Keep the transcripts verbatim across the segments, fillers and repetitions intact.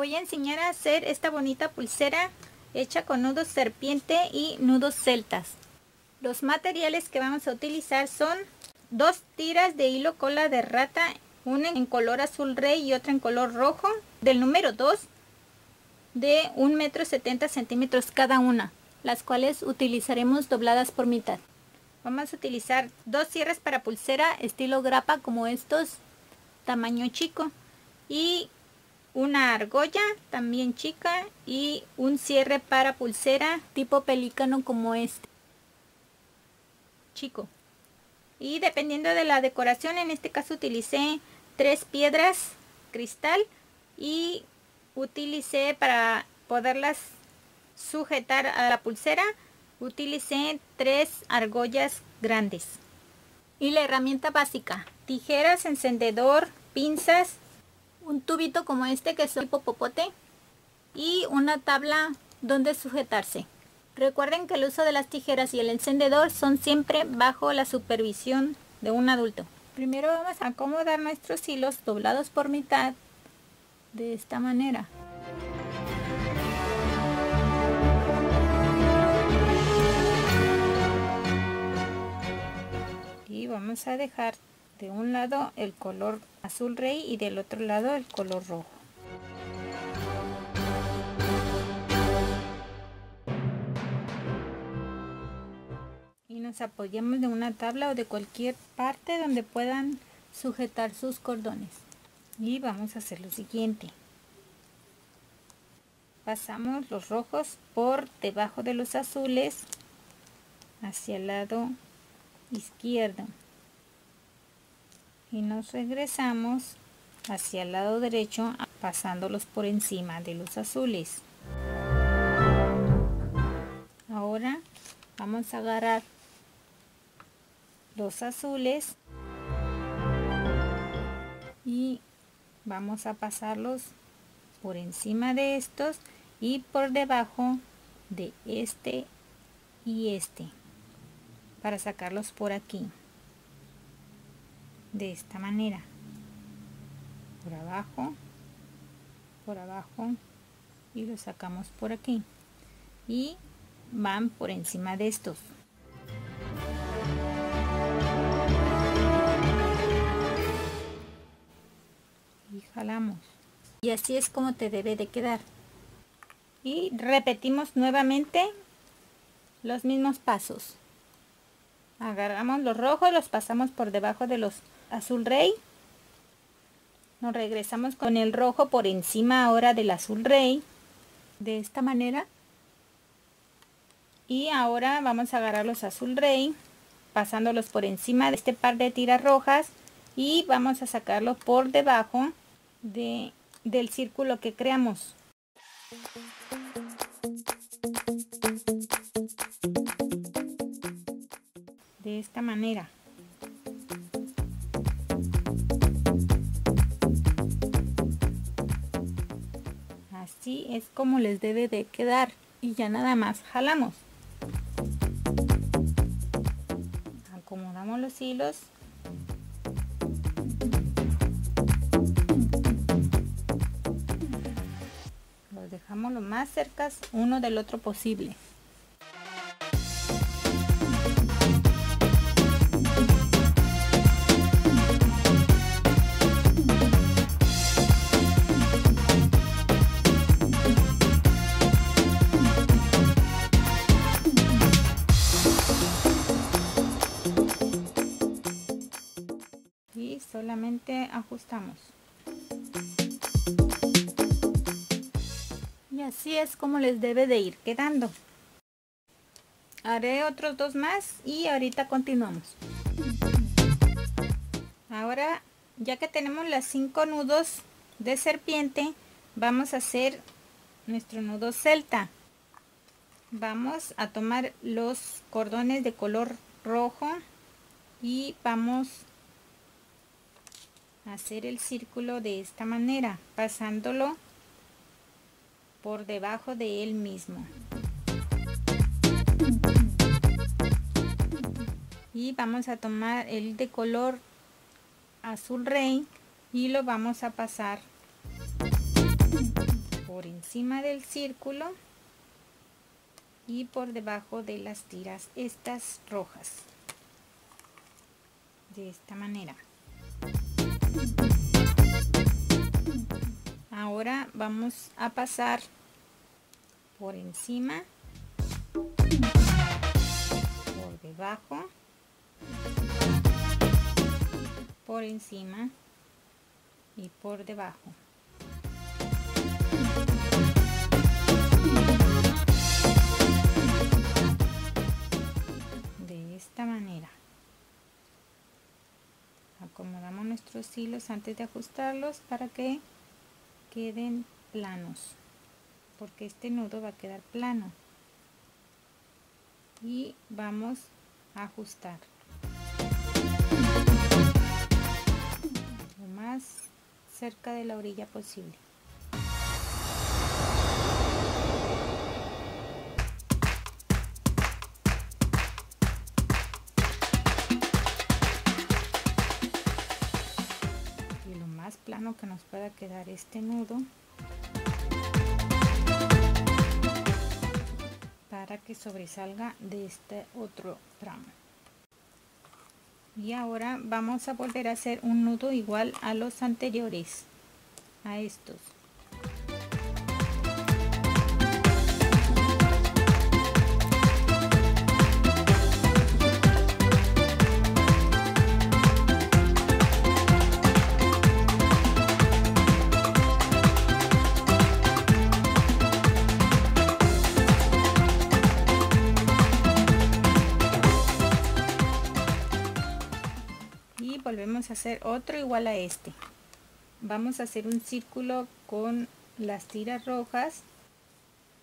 voy a enseñar a hacer esta bonita pulsera hecha con nudos serpiente y nudos celtas. Los materiales que vamos a utilizar son dos tiras de hilo cola de rata, una en color azul rey y otra en color rojo, del número dos, de un metro setenta centímetros cada una, las cuales utilizaremos dobladas por mitad. Vamos a utilizar dos cierres para pulsera estilo grapa como estos, tamaño chico, y una argolla también chica y un cierre para pulsera tipo pelícano como este, chico. Y dependiendo de la decoración, en este caso utilicé tres piedras cristal y utilicé para poderlas sujetar a la pulsera, utilicé tres argollas grandes. Y la herramienta básica, tijeras, encendedor, pinzas, un tubito como este que es tipo popote y una tabla donde sujetarse. Recuerden que el uso de las tijeras y el encendedor son siempre bajo la supervisión de un adulto. Primero vamos a acomodar nuestros hilos doblados por mitad de esta manera. Y vamos a dejar de un lado el color azul rey y del otro lado el color rojo. Y nos apoyamos de una tabla o de cualquier parte donde puedan sujetar sus cordones. Y vamos a hacer lo siguiente: pasamos los rojos por debajo de los azules hacia el lado izquierdo y nos regresamos hacia el lado derecho pasándolos por encima de los azules. Ahora vamos a agarrar los azules y vamos a pasarlos por encima de estos y por debajo de este y este para sacarlos por aquí, de esta manera, por abajo, por abajo, y los sacamos por aquí y van por encima de estos. Y jalamos. Y así es como te debe de quedar. Y repetimos nuevamente los mismos pasos. Agarramos los rojos, los pasamos por debajo de los azul rey. Nos regresamos con el rojo por encima ahora del azul rey, de esta manera. Y ahora vamos a agarrar los azul rey, pasándolos por encima de este par de tiras rojas y vamos a sacarlo por debajo de, del círculo que creamos. De esta manera. Así es como les debe de quedar y ya nada más jalamos. Acomodamos los hilos . Los dejamos lo más cerca uno del otro posible. Solamente ajustamos. Y así es como les debe de ir quedando. Haré otros dos más y ahorita continuamos. Ahora, ya que tenemos las cinco nudos de serpiente, vamos a hacer nuestro nudo celta. Vamos a tomar los cordones de color rojo y vamos a hacer el círculo de esta manera, pasándolo por debajo de él mismo, y vamos a tomar el de color azul rey y lo vamos a pasar por encima del círculo y por debajo de las tiras estas rojas, de esta manera. Ahora vamos a pasar por encima, por debajo, por encima y por debajo. De esta manera. Acomodamos nuestros hilos antes de ajustarlos para que queden planos, porque este nudo va a quedar plano, y vamos a ajustar lo más cerca de la orilla posible. Plano que nos pueda quedar este nudo, para que sobresalga de este otro tramo. Y ahora vamos a volver a hacer un nudo igual a los anteriores, a estos. Volvemos a hacer otro igual a este. Vamos a hacer un círculo con las tiras rojas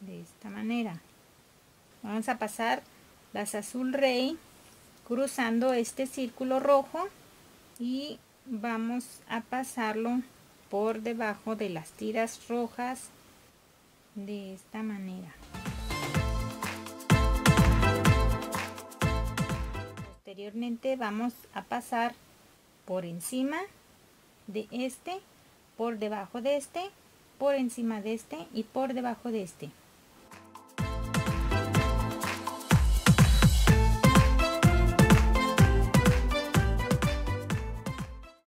de esta manera. Vamos a pasar las azul rey cruzando este círculo rojo y vamos a pasarlo por debajo de las tiras rojas de esta manera. Posteriormente vamos a pasar por encima de este, por debajo de este, por encima de este y por debajo de este.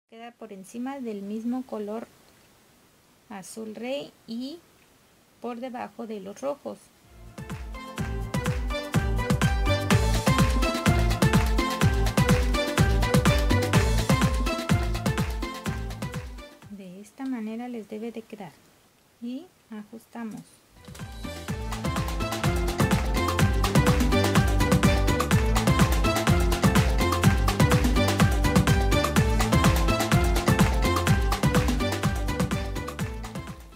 Queda por encima del mismo color azul rey y por debajo de los rojos. Manera les debe de quedar, y ajustamos.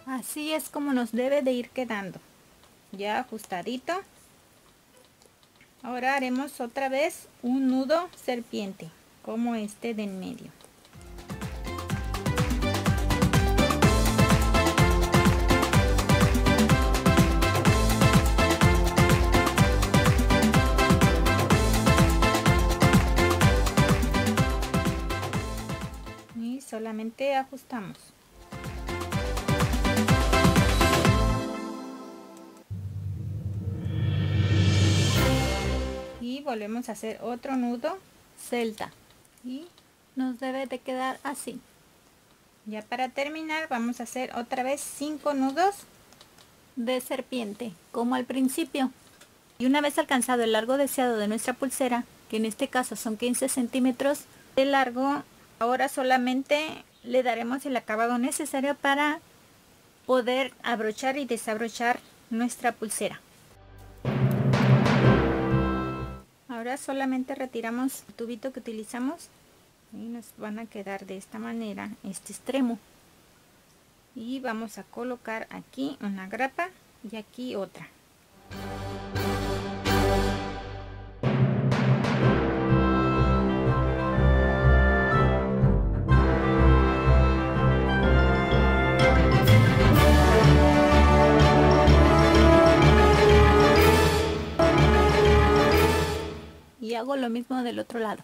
Así es como nos debe de ir quedando, ya ajustadito. Ahora haremos otra vez un nudo serpiente como este de en medio. Solamente ajustamos. Y volvemos a hacer otro nudo celta. Y nos debe de quedar así. Ya para terminar vamos a hacer otra vez cinco nudos de serpiente, como al principio. Y una vez alcanzado el largo deseado de nuestra pulsera, que en este caso son quince centímetros de largo, ahora solamente le daremos el acabado necesario para poder abrochar y desabrochar nuestra pulsera. Ahora solamente retiramos el tubito que utilizamos y nos van a quedar de esta manera este extremo. Y vamos a colocar aquí una grapa y aquí otra. Y hago lo mismo del otro lado.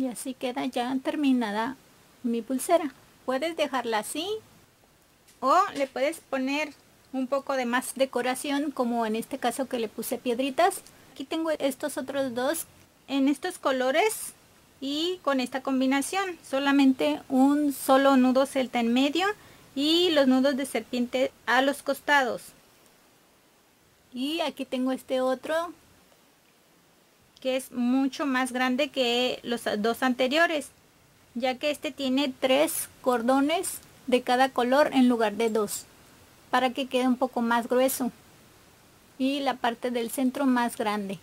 y así queda ya terminada mi pulsera. Puedes dejarla así o le puedes poner un poco de más decoración, como en este caso que le puse piedritas. Aquí tengo estos otros dos en estos colores y con esta combinación, solamente un solo nudo celta en medio y los nudos de serpiente a los costados. Y aquí tengo este otro que es mucho más grande que los dos anteriores, ya que este tiene tres cordones de cada color en lugar de dos, para que quede un poco más grueso y la parte del centro más grande.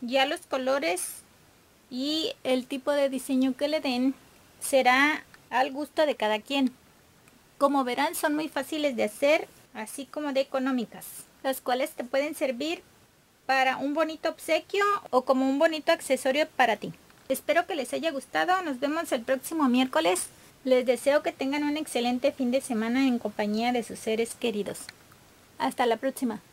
Ya los colores y el tipo de diseño que le den será al gusto de cada quien. Como verán, son muy fáciles de hacer, así como de económicas, las cuales te pueden servir para un bonito obsequio o como un bonito accesorio para ti. Espero que les haya gustado. Nos vemos el próximo miércoles. Les deseo que tengan un excelente fin de semana en compañía de sus seres queridos. Hasta la próxima.